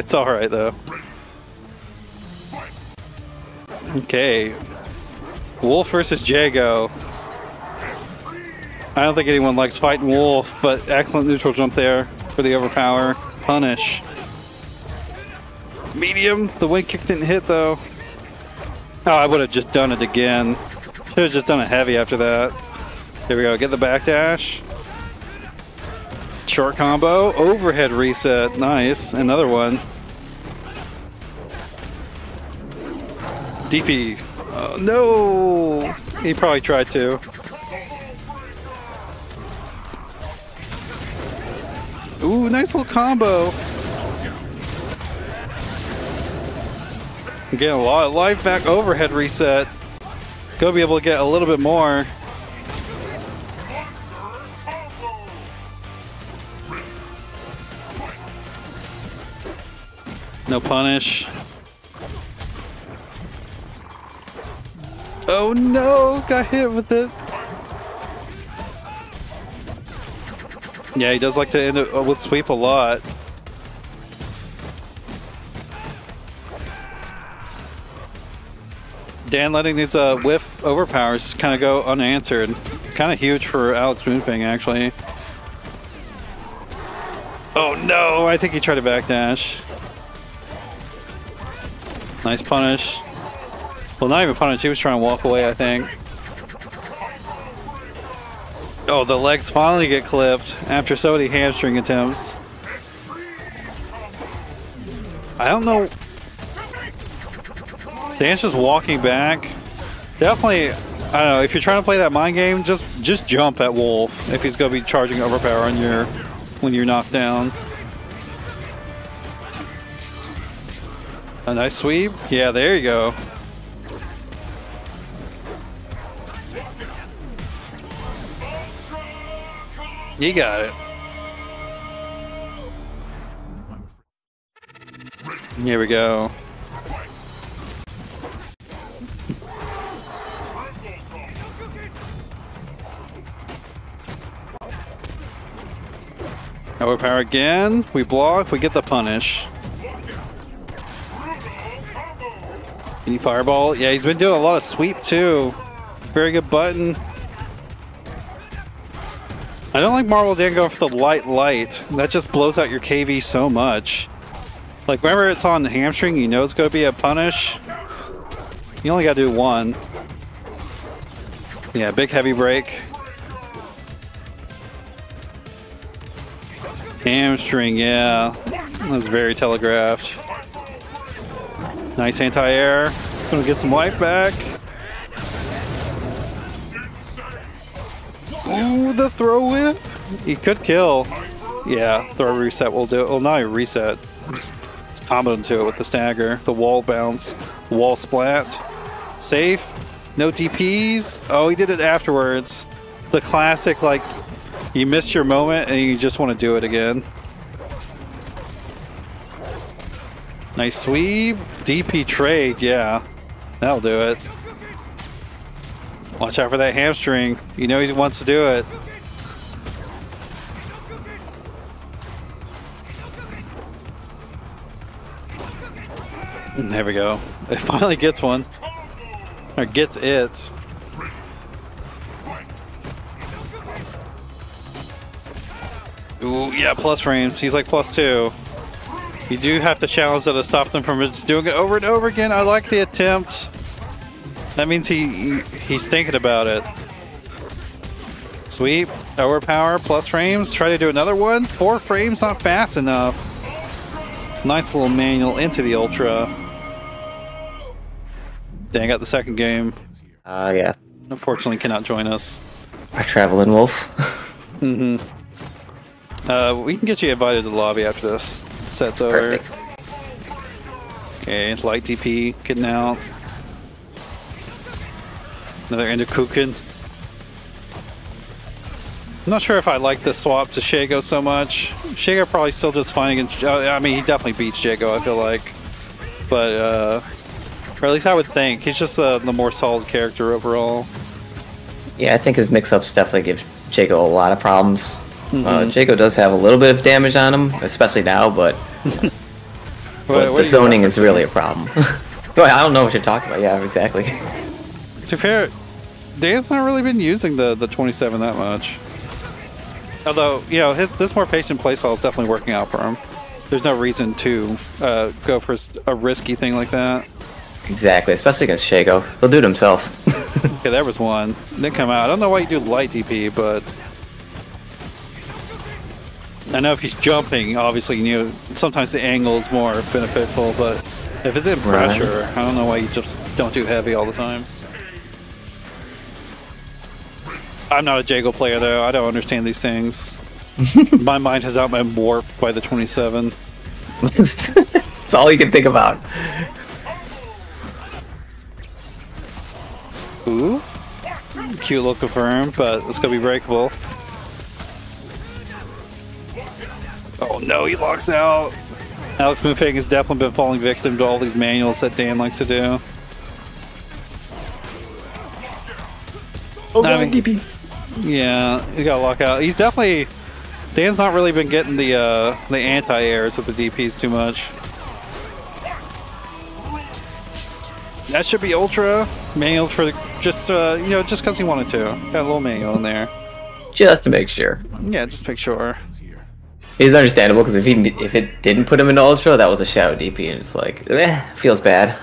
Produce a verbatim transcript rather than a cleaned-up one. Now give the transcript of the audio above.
It's alright though. Okay. Wolf versus Jago. I don't think anyone likes fighting Wolf, but excellent neutral jump there for the overpower. Punish. Medium. The wing kick didn't hit though. Oh, I would have just done it again. Should have just done it heavy after that. Here we go. Get the back dash. Short combo. Overhead reset. Nice. Another one. D P. Oh, no! He probably tried to. Ooh, nice little combo. I'm getting a lot of life back. Overhead reset. Gonna be able to get a little bit more. No punish. Oh no! Got hit with it. Yeah, he does like to end it with sweep a lot. Dan letting these uh, whiff overpowers kind of go unanswered. Kind of huge for Alex Moonfang, actually. Oh no! I think he tried to backdash. Nice punish. Well, not even punish. He was trying to walk away, I think. Oh, the legs finally get clipped after so many hamstring attempts. I don't know. Dan's just walking back. Definitely, I don't know. If you're trying to play that mind game, just just jump at Wolf if he's going to be charging overpower on your when you're knocked down. A nice sweep. Yeah, there you go. You got it. Here we go. Overpower again. We block. We get the punish. Any fireball? Yeah, he's been doing a lot of sweep too. It's a very good button. I don't like Marbledan going for the light light. That just blows out your K V so much. Like whenever it's on the hamstring, you know it's going to be a punish. You only got to do one. Yeah, big heavy break. Hamstring, yeah. That's very telegraphed. Nice anti-air. Gonna get some life back. Ooh, the throw whip. He could kill. Yeah, throw reset will do it. Well, not even reset. Just combo into it with the stagger, the wall bounce, wall splat. Safe. No D Ps. Oh, he did it afterwards. The classic, like, you miss your moment and you just want to do it again. Nice sweep. D P trade, yeah. That'll do it. Watch out for that hamstring. You know he wants to do it. And there we go. It finally gets one. Or gets it. Ooh, yeah, plus frames. He's like plus two. You do have to challenge that to stop them from just doing it over and over again. I like the attempt. That means he, he he's thinking about it. Sweep, overpower, plus frames. Try to do another one. Four frames, not fast enough. Nice little manual into the ultra. Dan got the second game. Uh, yeah. Unfortunately, cannot join us. Our traveling wolf. mm-hmm. Uh, we can get you invited to the lobby after this. Set's over. Perfect. Okay, light D P, getting out. Another end of Kukin. I'm not sure if I like the swap to Shago so much. Shago probably still just fine against. I mean, he definitely beats Shago, I feel like. But, uh, or at least I would think. He's just uh, the more solid character overall. Yeah, I think his mix-ups definitely give Shago a lot of problems. Mm-hmm. uh, Jago does have a little bit of damage on him, especially now, but But the zoning is really a problem. I don't know what you're talking about. Yeah, exactly. To fair, Dan's not really been using the the twenty-seven that much. Although, you know, his this more patient playstyle is definitely working out for him. There's no reason to uh, go for a risky thing like that. Exactly, especially against Shago. He'll do it himself. Okay, there was one. Didn't come out. I don't know why you do light D P, but I know if he's jumping, obviously, you know, sometimes the angle is more beneficial, but if it's in pressure, right. I don't know why you just don't do heavy all the time. I'm not a Jago player, though. I don't understand these things. My mind has not been warped by the twenty-seven. It's all you can think about. Ooh. Cute little confirm, but it's going to be breakable. Oh no, he locks out. Alex Moonfang has definitely been falling victim to all these manuals that Dan likes to do. Oh, I mean, D P. Yeah, he got locked out. He's definitely... Dan's not really been getting the uh, the anti-airs of the D Ps too much. That should be ultra manual for the, just uh, you know, just because he wanted to. Got a little manual in there. Just to make sure. Yeah, just to make sure. It's understandable because if he if it didn't put him into ultra, that was a shadow D P, and it's like, eh, feels bad.